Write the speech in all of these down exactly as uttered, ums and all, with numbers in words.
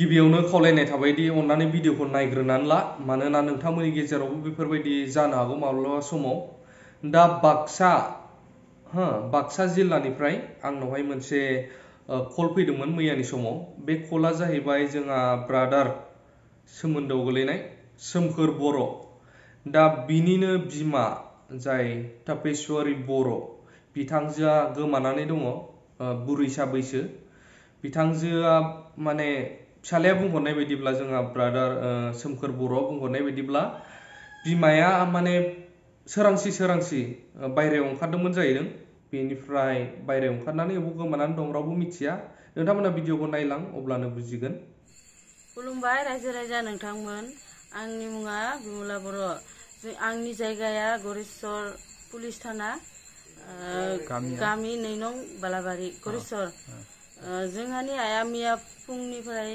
गिबियावनो खावलायनाय थाबायदि अन्नानै भिडिअखौ नायग्रोनानै ला, मानोना नोंथांमोननि गेजेरावबो बेफोरबायदि जानो हागौ माब्लाबा समाव। दा बाक्सा हो बाक्सा जिल्लानिफ्राय आंनावहाय मोनसे कल फैदोंमोन मैयानि समाव। बे कला जाहैबाय जोंहा ब्रादार सोमोन्दोआव गोलैनाय सोमखोर बर', दा बिनिनो बिमा जाय तापेस्वरि बर' बिथांजोआ गोमानानै दङ, बुरैसा बैसो। बिथांजोआ माने फिसालाया बुंहरनाय बायदिब्ला, जोंहा ब्रादार सोमखोर बर'आ बुंहरनाय बायदिब्ला बिमाया माने सोरांसि सोरांसि बायह्रायाव ओंखारदोंमोन जाहैदों। बेनिफ्राय बायह्रायाव ओंखारनानै अबाव गोमानानै दं रावबो मिथिया। नोंथांमोना भिडिअखौ नायलां, अब्लानो बुजिगोन। खुलुमबाय रायजो राजा नोंथांमोन, आंनि मुङा बिमला बर', आंनि जायगाया गरेस्वर पुलिस थाना गामि नै नं बालाबारि गरेस्वर। जोंहानि आइया मैया फुंनिफ्राय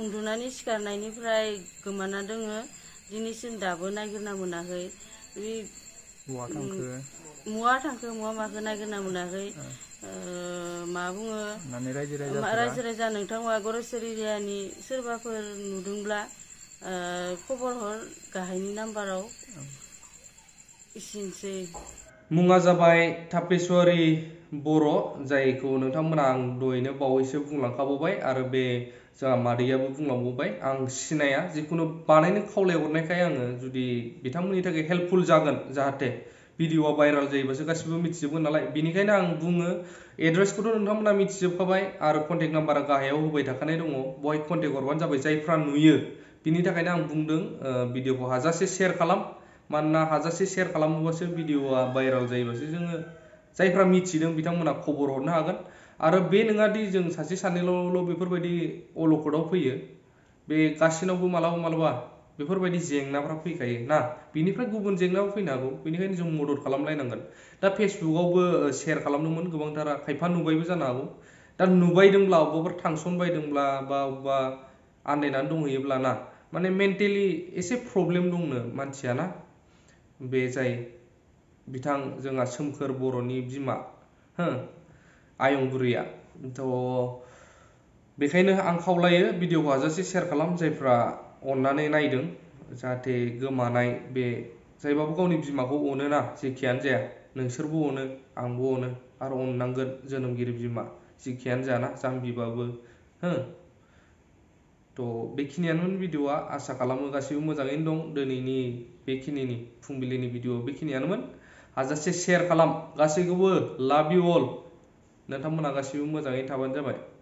उन्दुनानै सिखारनायनिफ्राय गोमाना दोङो, दिनैसिम दाबो नागिरना मोनाखै। बे मुवा थांखो मुवा माखो नागिरना मोनाखै। मा बुङो रायजो राजा नोंथाङा गरेस्वर एरियानि सोरबाफोर नुदोंब्ला खबर हर गाहायनि नाम्बाराव। इसिनोसै। मुङा जाबाय तापेस्वरि बर', जायखौ नोंथांमोना आं दहायनो बावैसो बुंलांखाबोबाय आरो बे जोंहा मादैयाबो बुंलांबोबाय। आं सिनाया, जिखुनु बानायनो खावलायहरनायखाय आङो जुदि बिथांमोननि थाखाय हेल्पफुल जागोन, जाहाथे भिडिअआ भाइराल जायोबासो गासिबो मिथिजोबगोन नालाय, बेनिखायनो आं बुङो। एड्रेसखौथ' नोंथांमोना मिथिजोबखाबाय आरो कन्टेक्ट नाम्बारा गाहायाव होबाय थाखानाय दङ, बहाय कन्टेक्ट हरबानो जाबाय। जायफ्रा नुयो बिनि थाखायनो आं बुंदों भिडिअखौ हाजासे शेयार खालाम, मानोना हाजासे शेयार खालामोबासो भिडिअआ भाइराल जायोबासो जोङो जायफ्रा मिथिदों बिथांमोना खबर हरनो हागोन। आरो बे नङा दि जों सासे सानैल' बेफोरबायदि अलखदाव फैयो, बे गासिनावबो मालाबा मालाबा बेफोरबायदि जेंनाफ्रा फैखायो ना, बेनिफ्राय गुबुन जेंनाबो फैनो हागौ। बेनिखायनो जों मदद खालामलायनांगोन। दा फेसबुकआवबो शेयार खालामदोंमोन गोबांथारा, खायफा नुबायबो जानो हागौ। दा नुबायदोंब्ला अबेबाफोर थांसनबायदोंब्ला बा अबेबा आन्दायनानै दंहैयोब्ला ना, माने मेन्टेलि एसे प्रब्लेम दंनो मानसिया ना, बे जाय बिथां जोंहा सोमखोर बर'नि बिमा हो आयं बुरैया। थ' बेखायनो आं खावलायो भिडिअखौ हाजासे शेयार खालाम, जायफ्रा अननानै नायदों, जाहाथे गोमानाय बे जायबाबो गावनि बिमाखौ अनो ना, जेखियानो जाया नोंसोरबो अनो, आंबो अनो आरो अननांगोन। जोनोमगिरि बिमा जेखियानो जायाना, जाम्बिबाबो हो। थ' बेखिनियानोमोन भिडिअआ। आसा खालामो गासैबो मोजाङैनो दं। दिनैनि बेखिनिनि फुंबिलिनि भिडिअआ बेखिनियानोमोन। हाजासे शेयार खालाम गासैखौबो। लाभ इउ अल। नोंथांमोना गासैबो मोजाङै थाबानो जाबाय।